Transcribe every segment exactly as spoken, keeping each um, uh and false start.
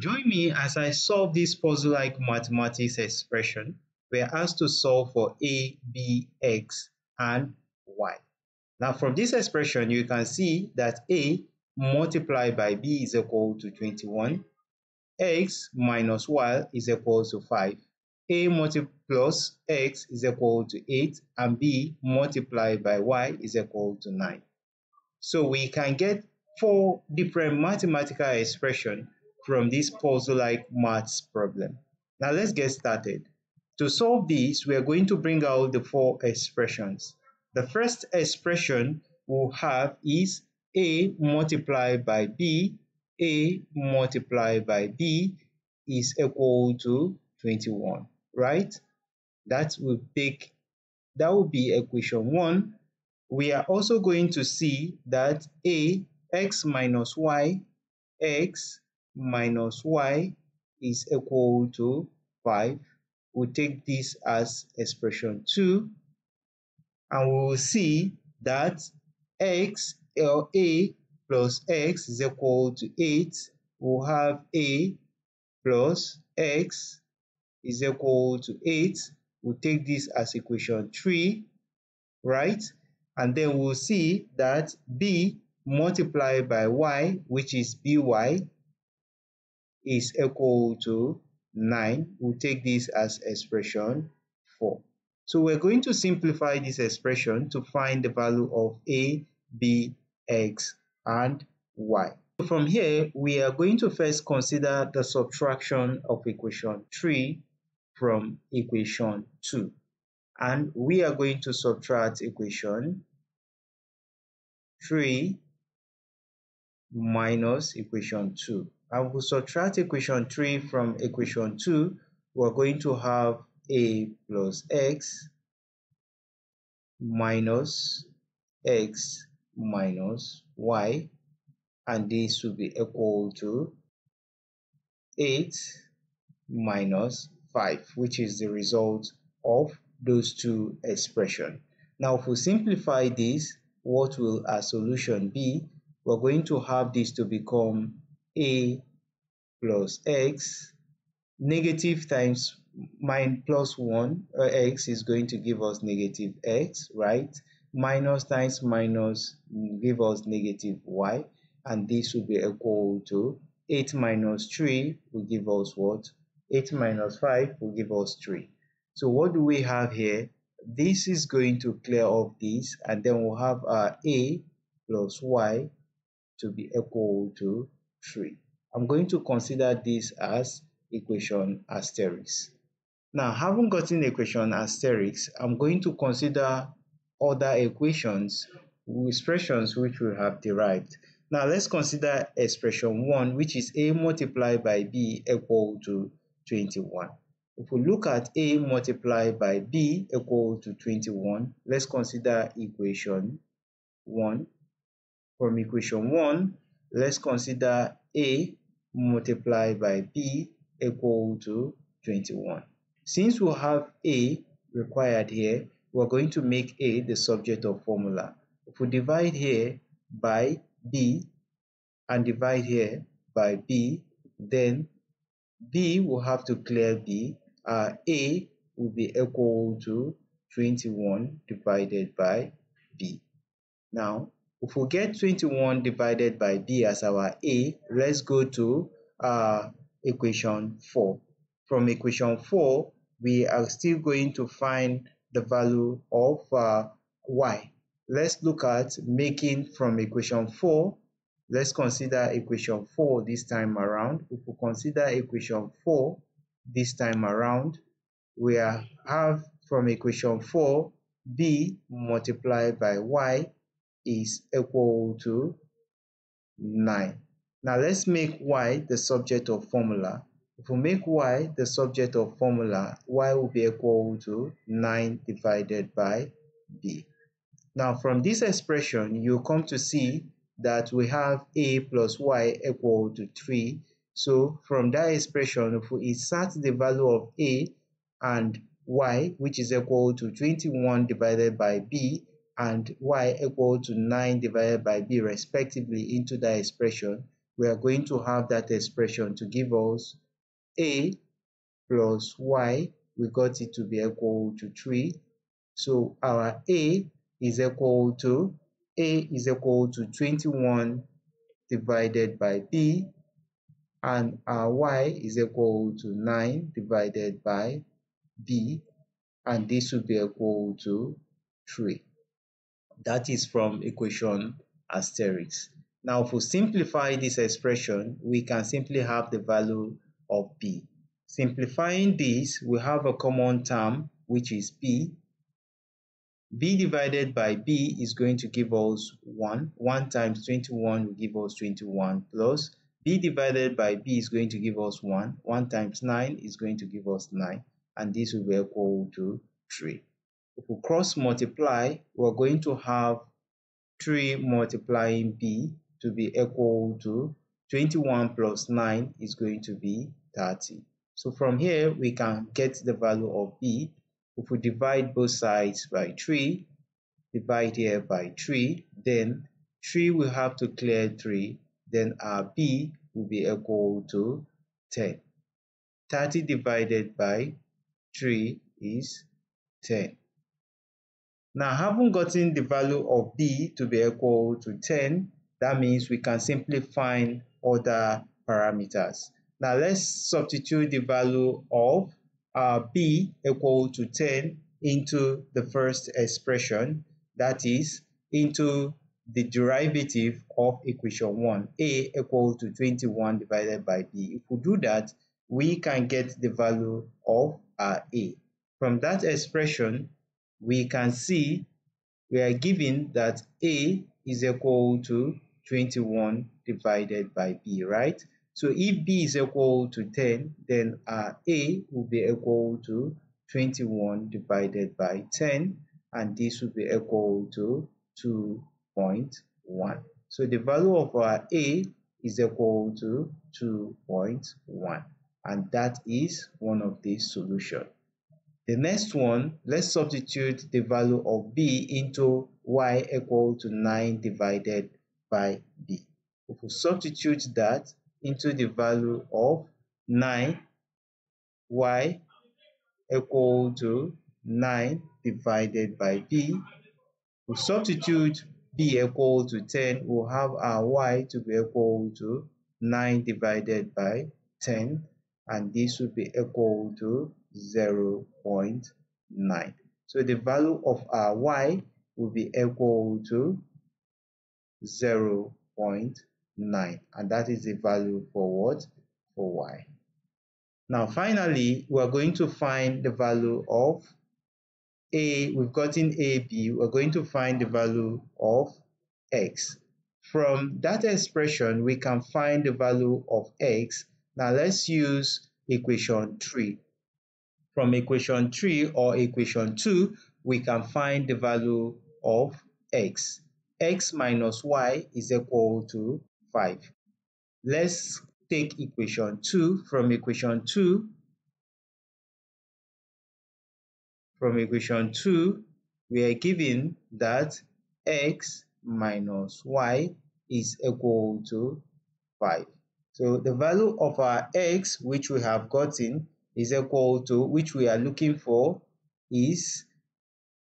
Join me as I solve this puzzle-like mathematics expression. We are asked to solve for a, b, x, and y. Now, from this expression, you can see that a multiplied by b is equal to twenty-one. X minus y is equal to five. A multiplied plus x is equal to eight, and b multiplied by y is equal to nine. So we can get four different mathematical expressions from this puzzle-like maths problem. Now let's get started. To solve this, we are going to bring out the four expressions. The first expression we'll have is a multiplied by b. A multiplied by b is equal to twenty-one, right? That will take, that will be equation one. We are also going to see that a x minus y, x minus y is equal to five. We'll take this as expression two, and we will see that x or a plus x is equal to eight. We'll have a plus x is equal to eight. We'll take this as equation three, right? And then we'll see that b multiplied by y, which is by, is equal to nine. We'll take this as expression four. So we're going to simplify this expression to find the value of a, b, x, and y. So from here, we are going to first consider the subtraction of equation three from equation two. And we are going to subtract equation three minus equation two. And we'll subtract equation three from equation two. We're going to have a plus x minus x minus y, and this will be equal to eight minus five, which is the result of those two expressions. Now, if we simplify this, what will our solution be? We're going to have this to become a plus x, negative times minus plus one, or x is going to give us negative x, right? Minus times minus give us negative y, and this will be equal to eight minus three will give us what? eight minus five will give us three. So what do we have here? This is going to clear off this, and then we'll have our a plus y to be equal to three. I'm going to consider this as equation asterisk. Now, having gotten equation asterisk, I'm going to consider other equations, expressions which we have derived. Now, let's consider expression one, which is a multiplied by b equal to twenty-one. If we look at a multiplied by b equal to twenty-one, let's consider equation one. From equation one, let's consider a multiplied by b equal to twenty-one. Since we have a required here, we're going to make a the subject of formula. If we divide here by b and divide here by b, then b will have to clear b. Uh, a will be equal to twenty-one divided by b. Now, if we get twenty-one divided by b as our a, let's go to uh, equation four. From equation four, we are still going to find the value of uh, y. Let's look at making from equation four. Let's consider equation four this time around. If we consider equation four this time around, we are, have from equation four, b multiplied by y is equal to nine. Now let's make y the subject of formula. If we make y the subject of formula, y will be equal to nine divided by b. Now from this expression, you come to see that we have a plus y equal to three. So from that expression, if we insert the value of a and y, which is equal to twenty-one divided by b, and y equal to nine divided by b respectively into that expression, we are going to have that expression to give us a plus y. We got it to be equal to three. So our a is equal to a is equal to twenty-one divided by b, and our y is equal to nine divided by b, and this will be equal to three. That is from equation asterisk. Now, if we simplify this expression, we can simply have the value of b. Simplifying this, we have a common term, which is b. b divided by b is going to give us one. one times twenty-one will give us twenty-one, plus b divided by b is going to give us one. one times nine is going to give us nine, and this will be equal to three. If we cross multiply, we're going to have three multiplying b to be equal to twenty-one plus nine is going to be thirty. So from here, we can get the value of b. If we divide both sides by three, divide here by three, then three will have to clear three, then our b will be equal to ten. thirty divided by three is ten. Now, having gotten the value of b to be equal to ten, that means we can simply find other parameters. Now, let's substitute the value of uh, b equal to ten into the first expression, that is, into the derivative of equation one, a equal to twenty-one divided by b. If we do that, we can get the value of our a. From that expression, we can see we are given that a is equal to twenty-one divided by b, right? So if b is equal to ten, then our a will be equal to twenty-one divided by ten, and this will be equal to two point one. So the value of our a is equal to two point one, and that is one of the solutions. The next one, let's substitute the value of b into y equal to nine divided by b. If we substitute that into the value of nine, y equal to nine divided by b, we substitute b equal to ten, we'll have our y to be equal to nine divided by ten, and this will be equal to zero point nine. So the value of our y will be equal to zero point nine, and that is the value for what? For y. Now finally, we are going to find the value of a. We've gotten ab, we're going to find the value of x. From that expression, we can find the value of x. Now let's use equation three. From equation three or equation two, we can find the value of x. x minus y is equal to five. Let's take equation two. From equation two, from equation two, we are given that x minus y is equal to five. So the value of our x, which we have gotten, is equal to, which we are looking for, is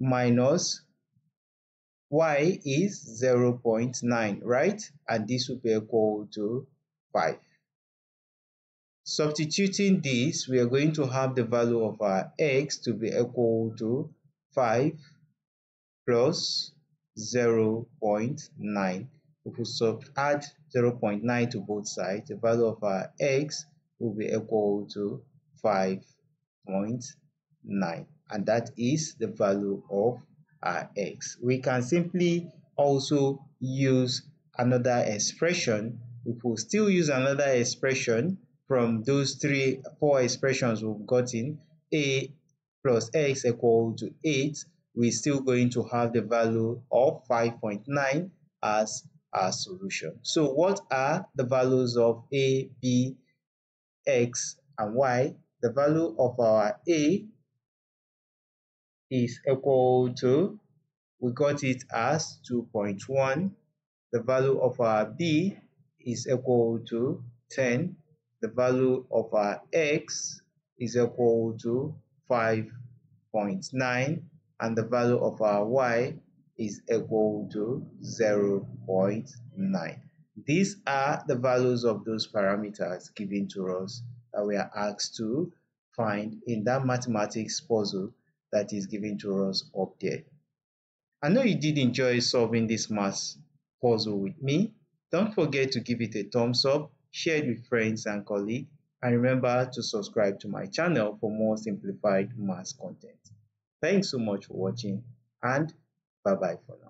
minus y is zero point nine, right? And this will be equal to five. Substituting this, we are going to have the value of our x to be equal to five plus zero point nine. If we sub add zero point nine to both sides, the value of our x will be equal to five point nine, and that is the value of our x. We can simply also use another expression. If we still use another expression from those three four expressions we've gotten, a plus x equal to eight, we're still going to have the value of five point nine as our solution. So what are the values of a, b, x, and y? The value of our a is equal to, we got it as two point one. The value of our b is equal to ten. The value of our x is equal to five point nine, and the value of our y is equal to zero point nine. These are the values of those parameters given to us that we are asked to find in that mathematics puzzle that is given to us up there. I know you did enjoy solving this math puzzle with me. Don't forget to give it a thumbs up, share it with friends and colleagues, and remember to subscribe to my channel for more simplified math content. Thanks so much for watching, and bye-bye for now.